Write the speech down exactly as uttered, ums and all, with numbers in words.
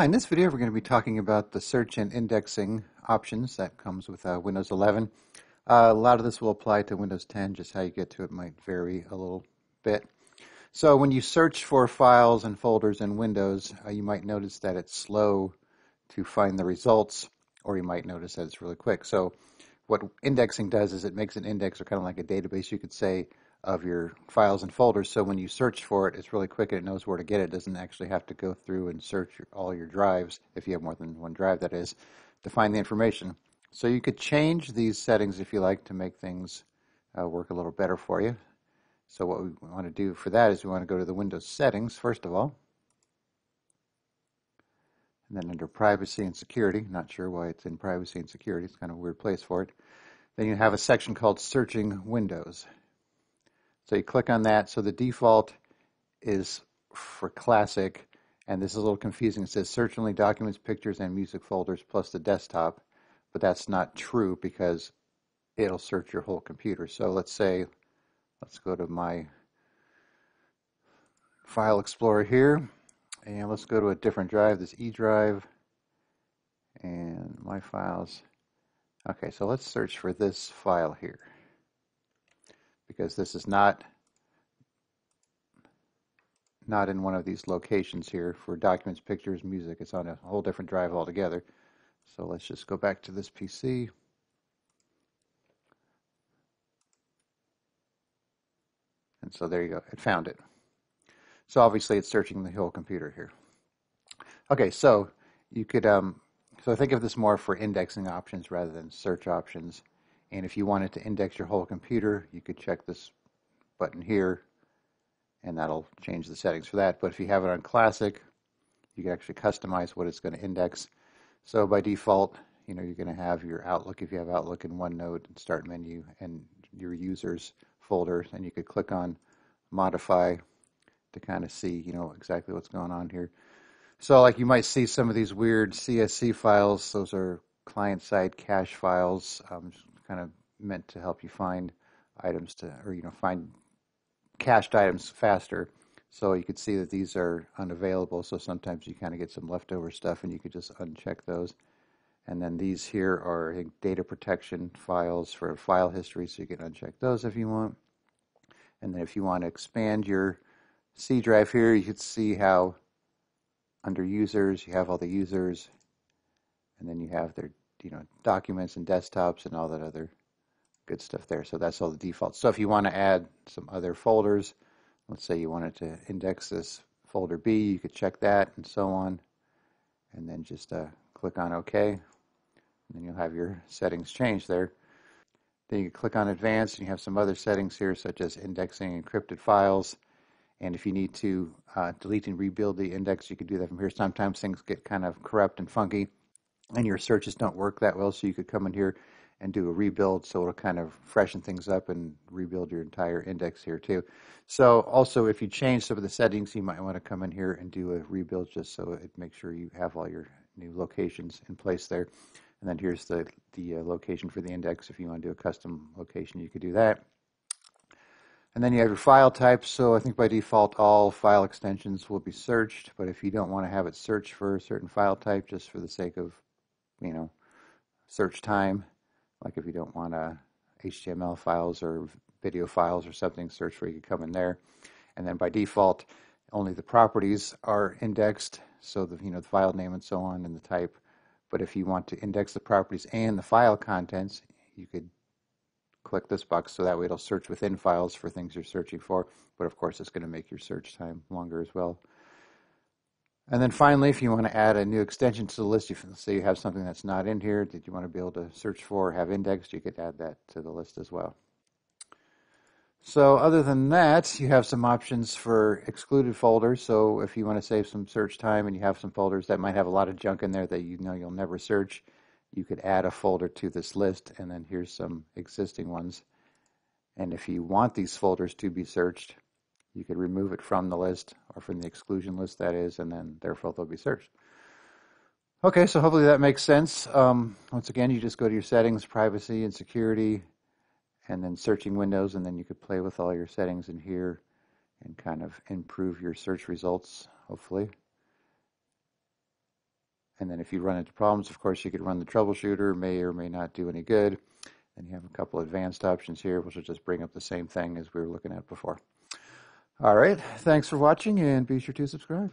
Hi, in this video we're going to be talking about the search and indexing options that comes with uh, Windows eleven. Uh, a lot of this will apply to Windows ten, just how you get to it might vary a little bit. So when you search for files and folders in Windows, uh, you might notice that it's slow to find the results, or you might notice that it's really quick. So what indexing does is it makes an index, or kind of like a database, you could say, of your files and folders, so when you search for it, it's really quick and it knows where to get it. It doesn't actually have to go through and search your, all your drives, if you have more than one drive, that is, to find the information. So you could change these settings if you like to make things uh, work a little better for you. So what we want to do for that is we want to go to the Windows settings, first of all. And then under privacy and security, not sure why it's in privacy and security, it's kind of a weird place for it. Then you have a section called Searching Windows. So you click on that. So the default is for classic, and this is a little confusing. It says search only documents, pictures, and music folders plus the desktop, but that's not true because it'll search your whole computer. So let's say, let's go to my file explorer here, and let's go to a different drive, this E drive, and my files. Okay, so let's search for this file here, because this is not not in one of these locations here for documents, pictures, music. It's on a whole different drive altogether. So let's just go back to this P C. And so there you go. It found it. So obviously it's searching the whole computer here. Okay, so you could um, so think of this more for indexing options rather than search options. And if you wanted to index your whole computer, you could check this button here, and that'll change the settings for that. But if you have it on classic, you can actually customize what it's going to index. So by default, you know, you're going to have your Outlook, if you have Outlook, in OneNote and Start Menu, and your users folder, and you could click on Modify to kind of see, you know, exactly what's going on here. So like you might see some of these weird C S C files. Those are client-side cache files. Um, kind of meant to help you find items to, or you know, find cached items faster. So you could see that these are unavailable, so sometimes you kind of get some leftover stuff and you could just uncheck those. And then these here are, I think, data protection files for file history, so you can uncheck those if you want. And then if you want to expand your C drive here, you could see how under users you have all the users, and then you have their, you know, documents and desktops and all that other good stuff there. So that's all the default. So if you want to add some other folders, let's say you wanted to index this folder B, you could check that and so on, and then just uh, click on OK, and then you'll have your settings change there. Then you click on Advanced, and you have some other settings here, such as indexing encrypted files. And if you need to uh, delete and rebuild the index, you can do that from here. Sometimes things get kind of corrupt and funky, and your searches don't work that well, so you could come in here and do a rebuild, so it'll kind of freshen things up and rebuild your entire index here too. So also, if you change some of the settings, you might want to come in here and do a rebuild, just so it makes sure you have all your new locations in place there. And then here's the, the uh, location for the index. If you want to do a custom location, you could do that. And then you have your file types. So I think by default all file extensions will be searched, but if you don't want to have it searched for a certain file type, just for the sake of, you know, search time, like if you don't want uh, H T M L files or video files or something search, where you could come in there. And then by default only the properties are indexed, so the, you know, the file name and so on and the type. But if you want to index the properties and the file contents, you could click this box, so that way it'll search within files for things you're searching for, but of course it's going to make your search time longer as well. And then finally, if you want to add a new extension to the list, if, say you have something that's not in here that you want to be able to search for or have indexed, you could add that to the list as well. So other than that, you have some options for excluded folders. So if you want to save some search time and you have some folders that might have a lot of junk in there that you know you'll never search, you could add a folder to this list. And then here's some existing ones. And if you want these folders to be searched, you could remove it from the list, or from the exclusion list, that is, and then therefore they'll be searched. Okay, so hopefully that makes sense. Um, once again, you just go to your settings, privacy and security, and then searching Windows, and then you could play with all your settings in here and kind of improve your search results, hopefully. And then if you run into problems, of course, you could run the troubleshooter, may or may not do any good. And you have a couple advanced options here, which will just bring up the same thing as we were looking at before. All right, thanks for watching, and be sure to subscribe.